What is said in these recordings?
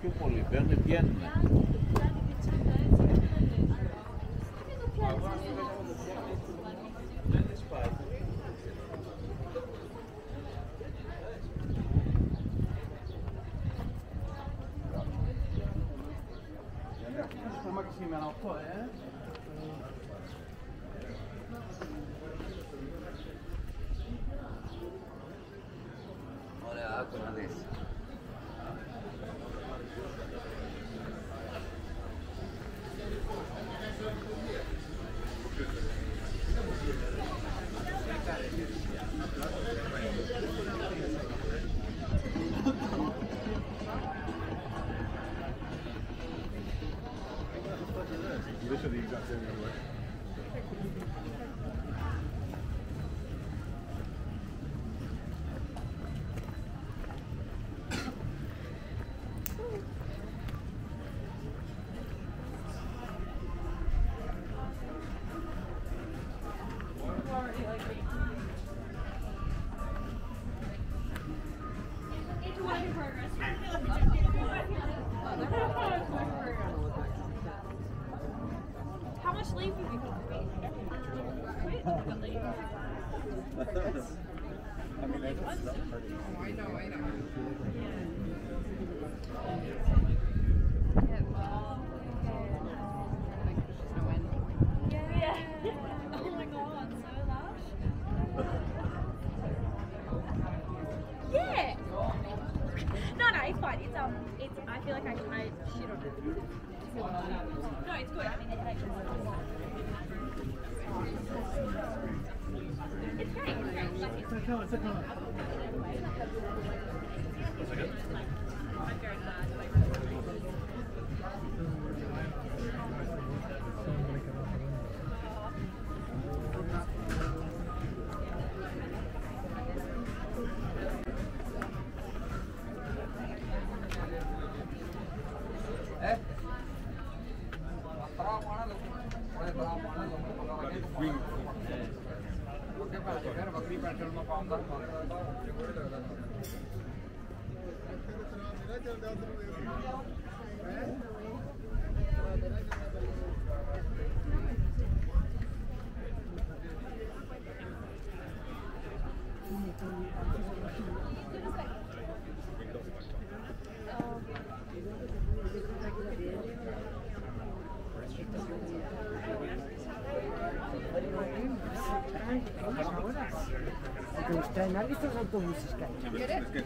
Πιο πολύ παίρνουν, βγαίνουν. Ωραία, άκου να δεις. Gracias. tren. ¿Has visto los autobuses que hay? Si quieres, si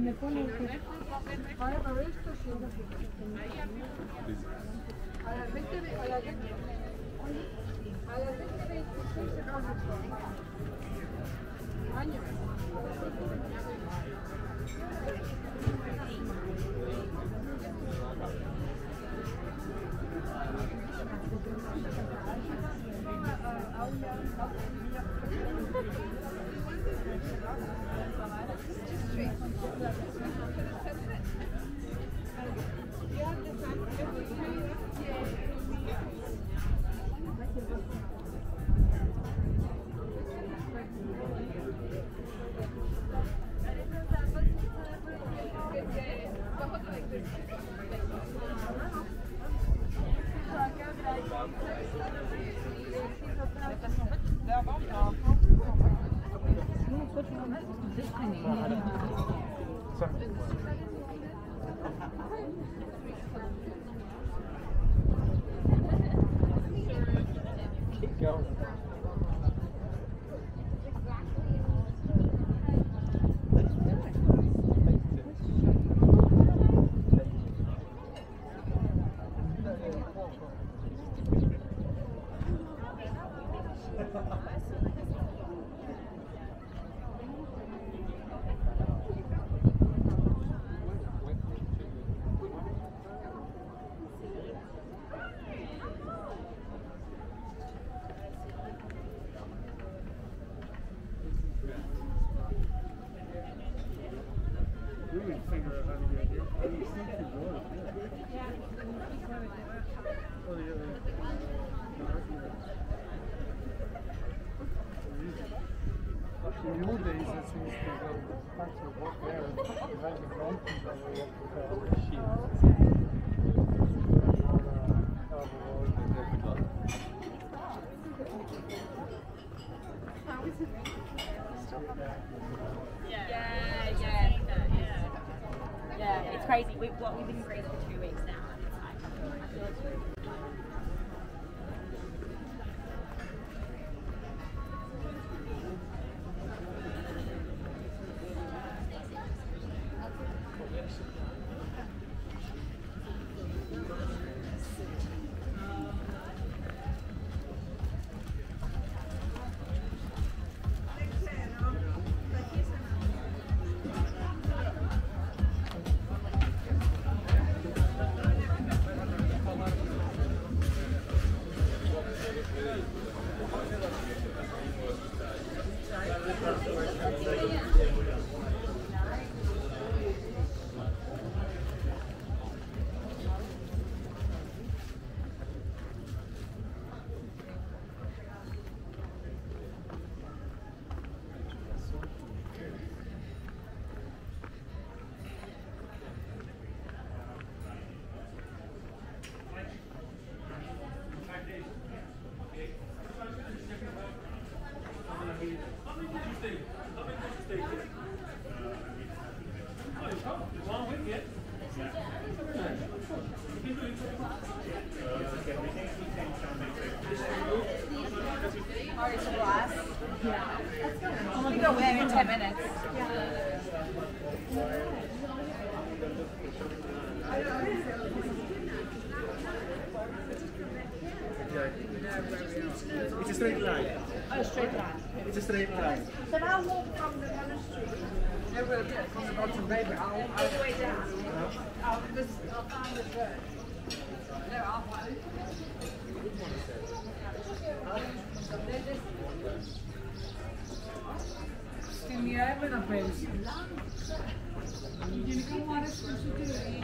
me ponen para esto, sí. A las 20:26 se acaba el programa. Años. time in 10 minutes. It's a straight line. Oh, a straight line. It's a straight line. So I'll walk from the monastery. No, well, yeah, from the bottom, maybe. All the way down. I'll find the bird. No, I'll find it. Στην μία έπαινα πέρυσι. Γενικά μου άρεσε περισσότερο.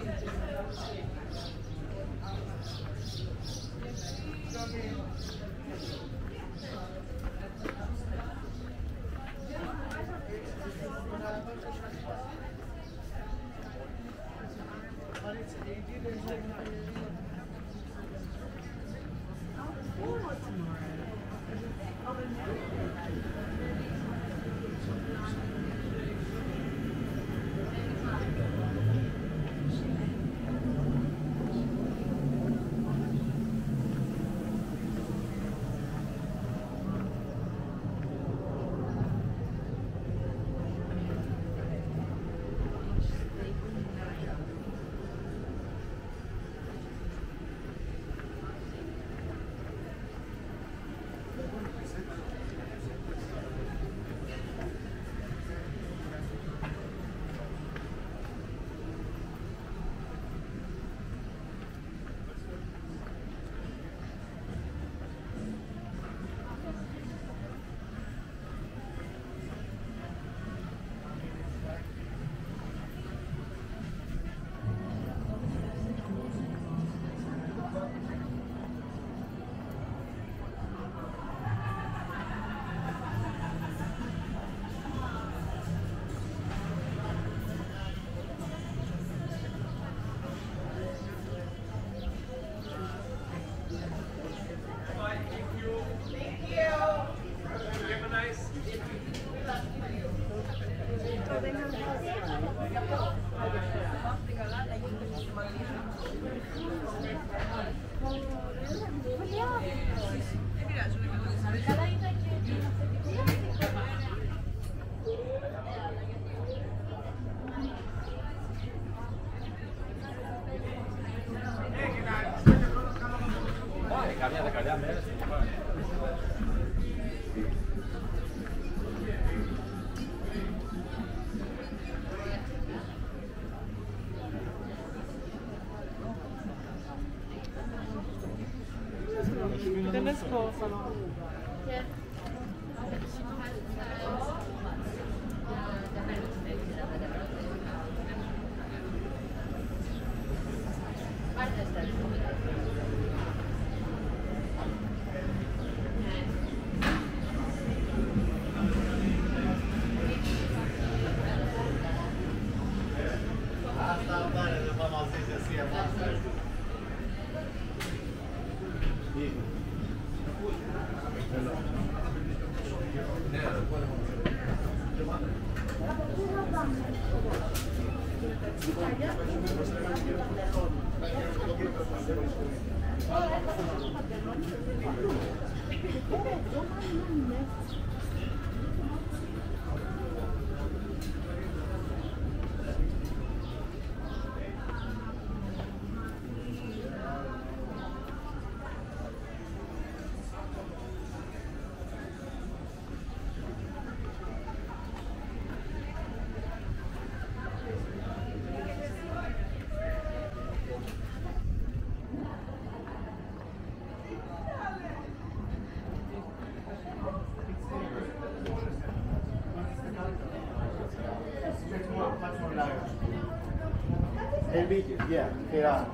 Yeah, yeah.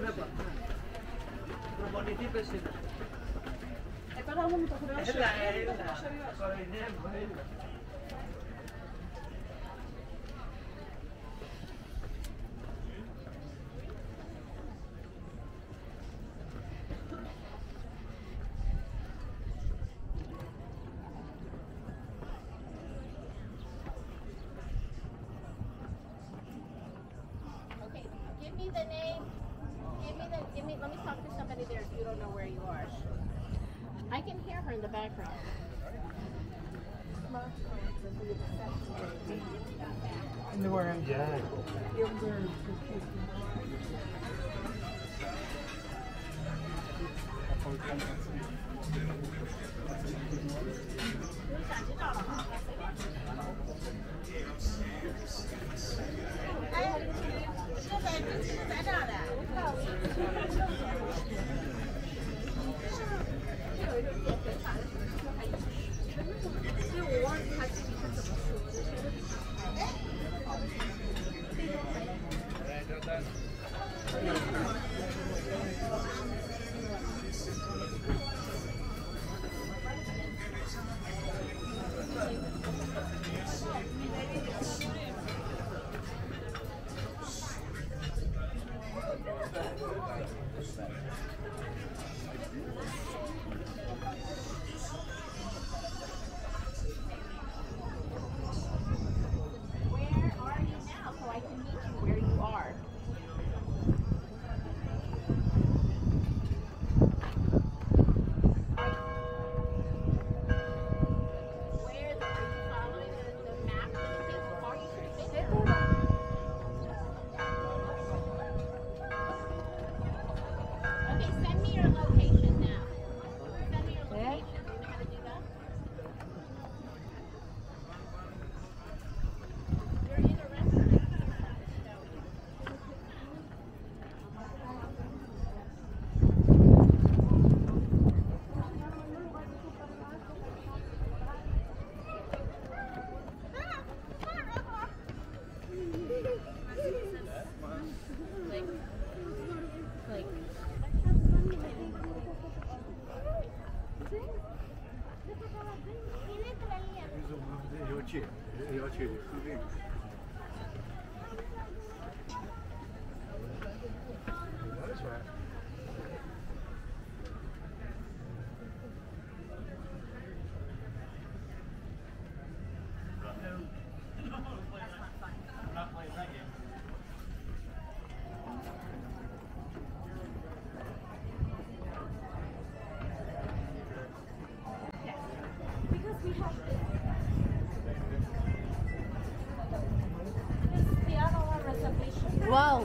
Τρέπα. Προπονητή πεσίνα. Τώρα όμως με το χρεώσιο. Okay, give me the name. Let me talk to somebody there if you don't know where you are. I can hear her in the background. Yeah. Wow.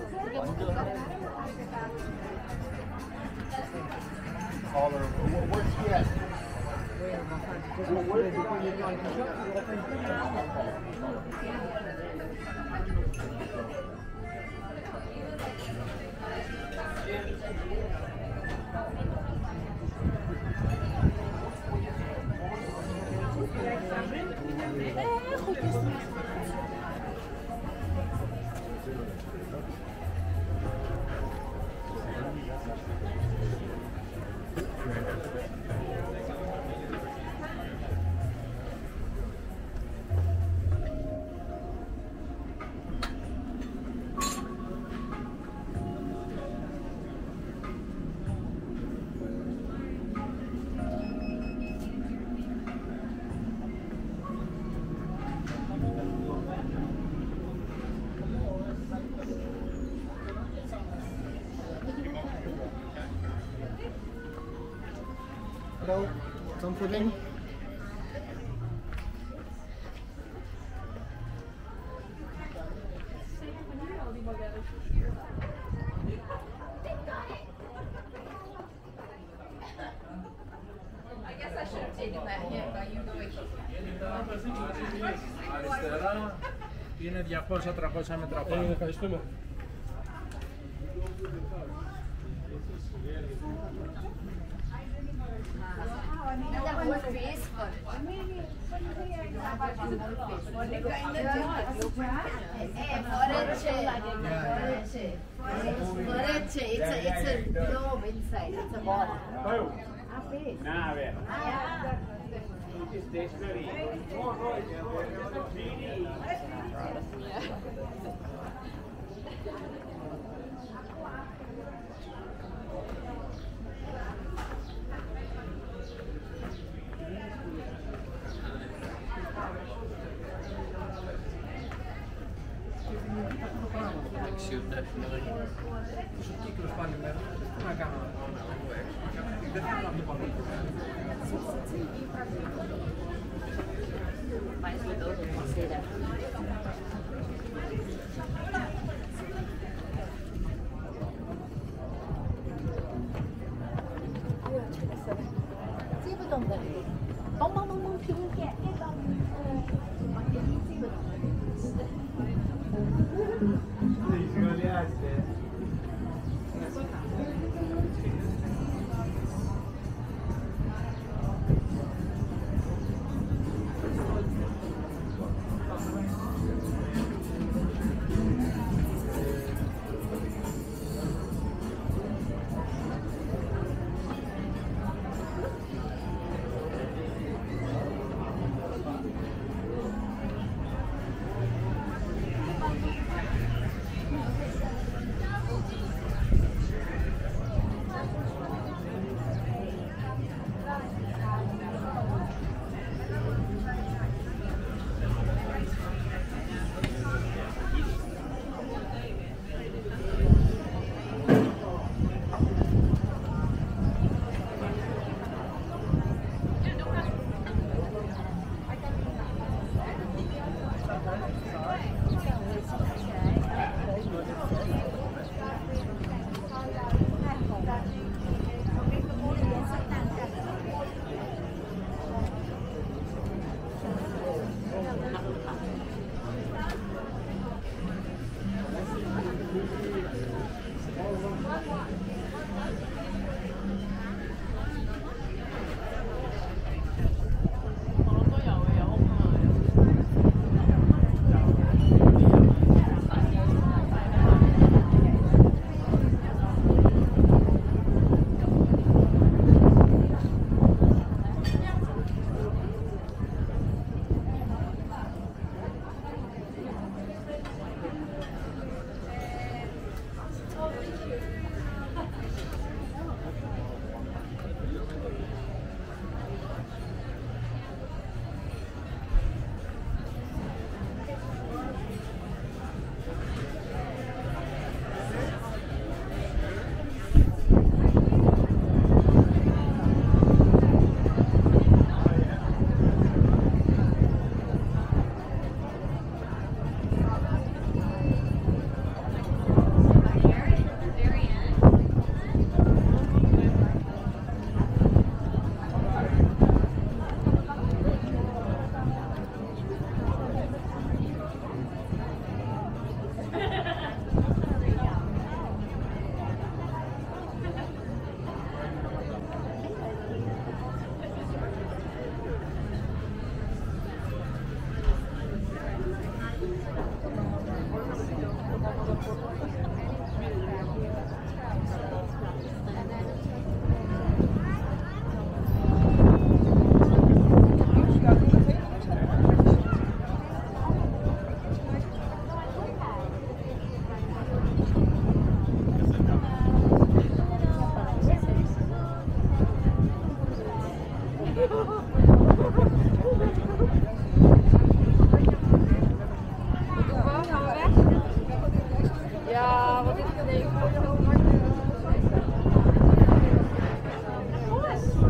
about some pudding. I guess I should have taken that hint by you doing it. It's a globe inside, it's a ball.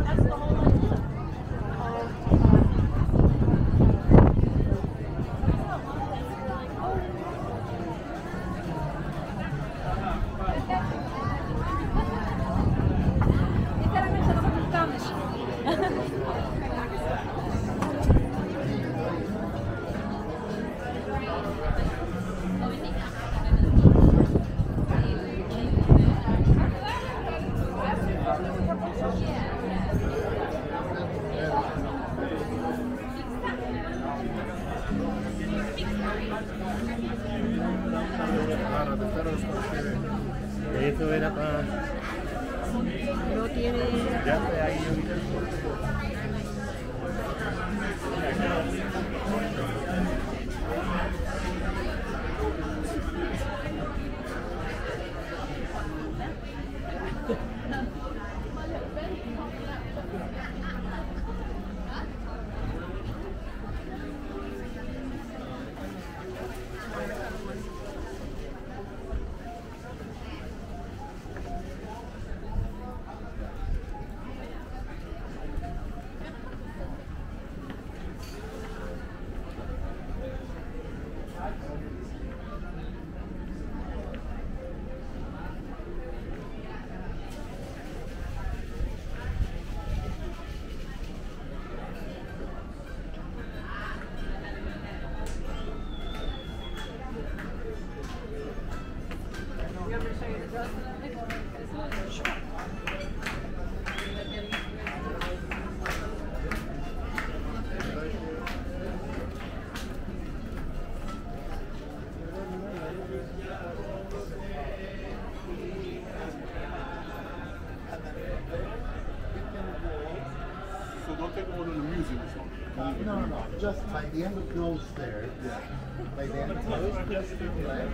That's the whole tiene. Just by the end of those stairs, yeah. By the end of those, just to the left.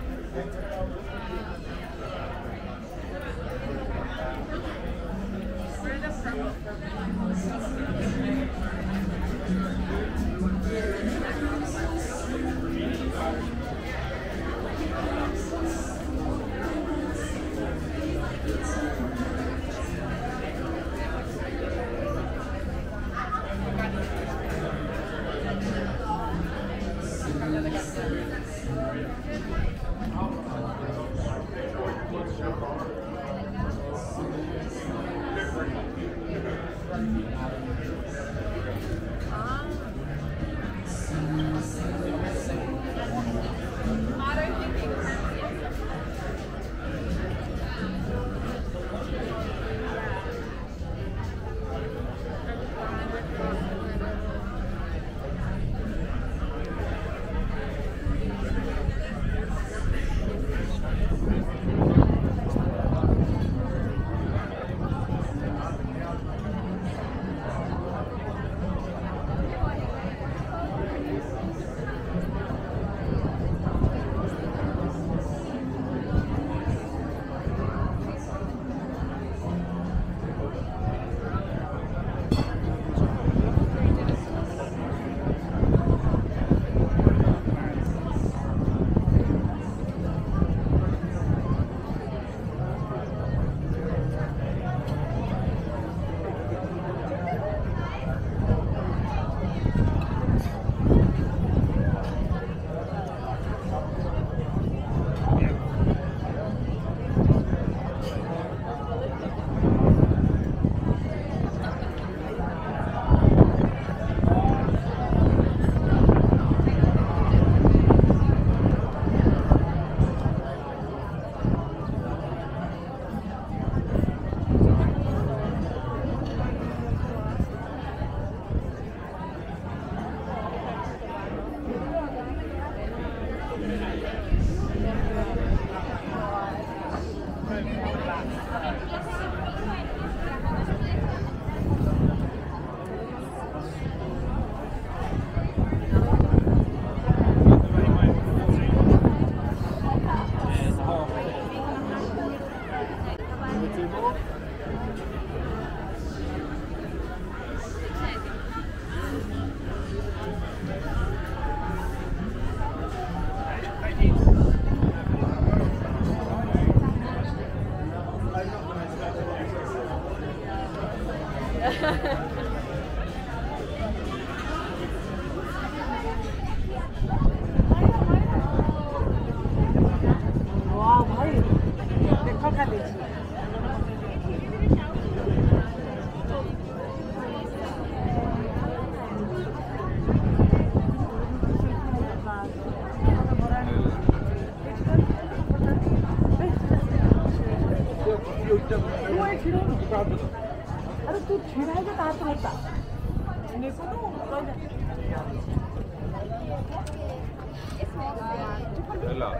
لا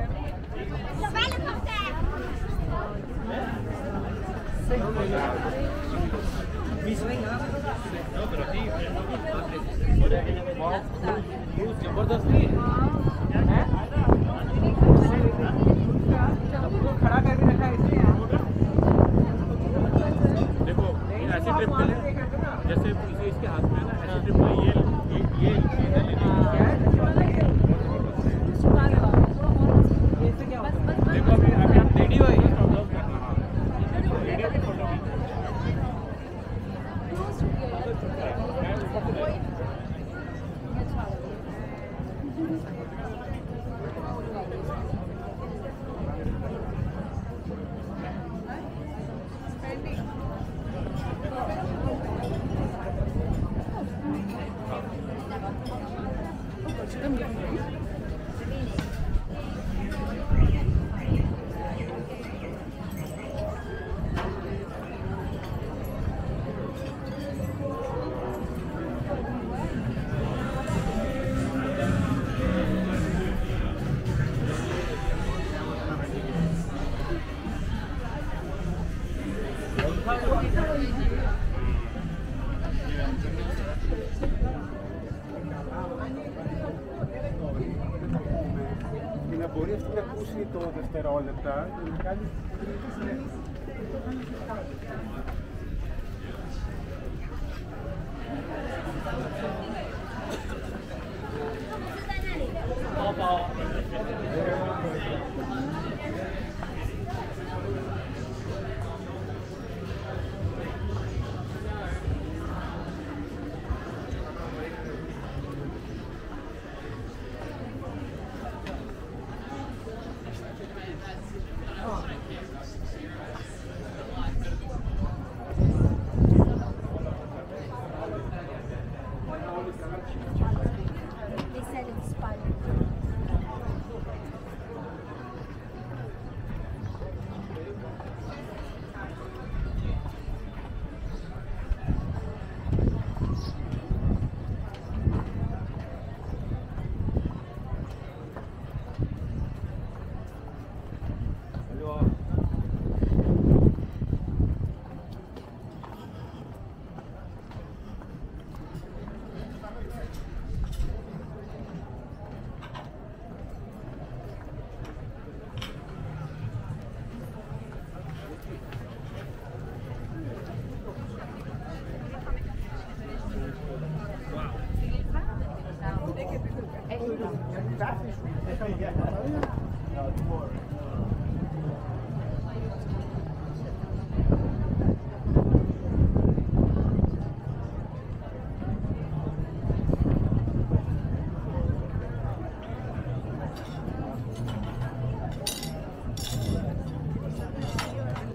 खड़ा करके रखा है देखो ऐसे trip ले जैसे इसके हाथ में है ना ऐसे ट्रिप ये yeah.